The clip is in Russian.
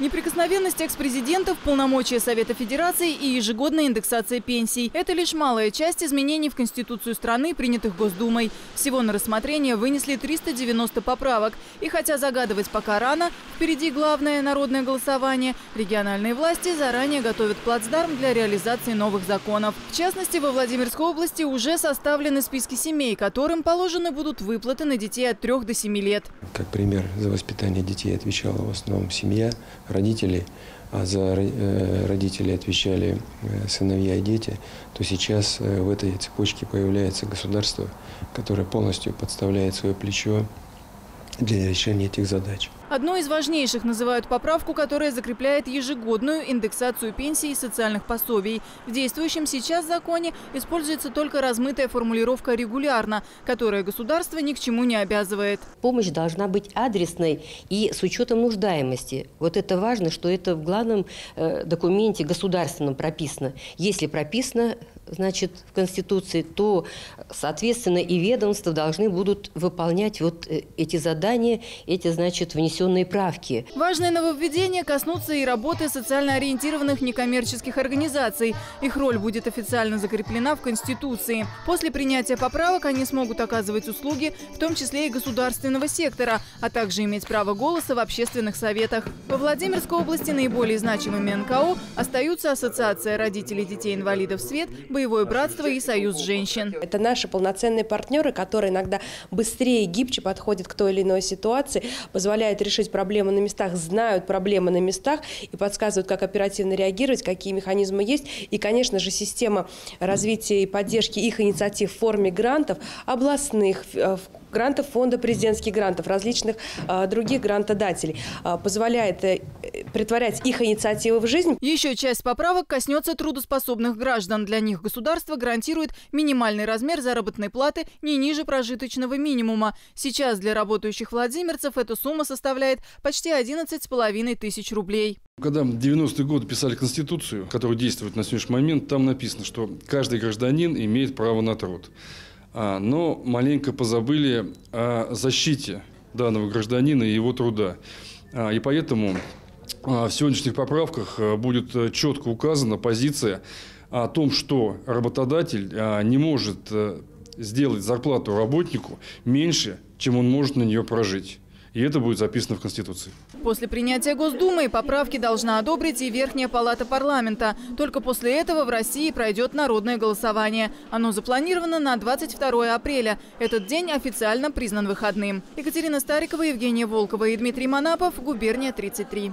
Неприкосновенность экс-президентов, полномочия Совета Федерации и ежегодная индексация пенсий – это лишь малая часть изменений в Конституцию страны, принятых Госдумой. Всего на рассмотрение вынесли 390 поправок. И хотя загадывать пока рано, впереди главное – народное голосование, региональные власти заранее готовят плацдарм для реализации новых законов. В частности, во Владимирской области уже составлены списки семей, которым положены будут выплаты на детей от 3 до 7 лет. Как пример, за воспитание детей отвечала в основном семья, родители, а за родителей отвечали сыновья и дети, то сейчас в этой цепочке появляется государство, которое полностью подставляет свое плечо для решения этих задач. Одной из важнейших называют поправку, которая закрепляет ежегодную индексацию пенсий и социальных пособий. В действующем сейчас законе используется только размытая формулировка «регулярно», которая государство ни к чему не обязывает. Помощь должна быть адресной и с учетом нуждаемости. Вот это важно, что это в главном документе государственном прописано. Если прописано, значит, в Конституции, то, соответственно, и ведомства должны будут выполнять вот эти задания, эти, значит, внесенные правки. Важные нововведения коснутся и работы социально ориентированных некоммерческих организаций. Их роль будет официально закреплена в Конституции. После принятия поправок они смогут оказывать услуги, в том числе и государственного сектора, а также иметь право голоса в общественных советах. Во Владимирской области наиболее значимыми НКО остаются Ассоциация родителей детей-инвалидов «Свет», «Боевое братство» и «Союз женщин». Это наши полноценные партнеры, которые иногда быстрее и гибче подходят к той или иной ситуации, позволяют решить проблемы на местах, знают проблемы на местах и подсказывают, как оперативно реагировать, какие механизмы есть. И, конечно же, система развития и поддержки их инициатив в форме грантов областных, грантов фонда президентских грантов, различных других грантодателей позволяет претворять их инициативы в жизнь. Еще часть поправок коснется трудоспособных граждан. Для них государство гарантирует минимальный размер заработной платы не ниже прожиточного минимума. Сейчас для работающих владимирцев эта сумма составляет почти 11,5 тысяч рублей. Когда в 90-е годы писали Конституцию, которая действует на сегодняшний момент, там написано, что каждый гражданин имеет право на труд. Но маленько позабыли о защите данного гражданина и его труда. И поэтому в сегодняшних поправках будет четко указана позиция о том, что работодатель не может сделать зарплату работнику меньше, чем он может на нее прожить. И это будет записано в Конституции. После принятия Госдумы поправки должна одобрить и Верхняя палата парламента. Только после этого в России пройдет народное голосование. Оно запланировано на 22 апреля. Этот день официально признан выходным. Екатерина Старикова, Евгения Волкова и Дмитрий Манапов. Губерния 33.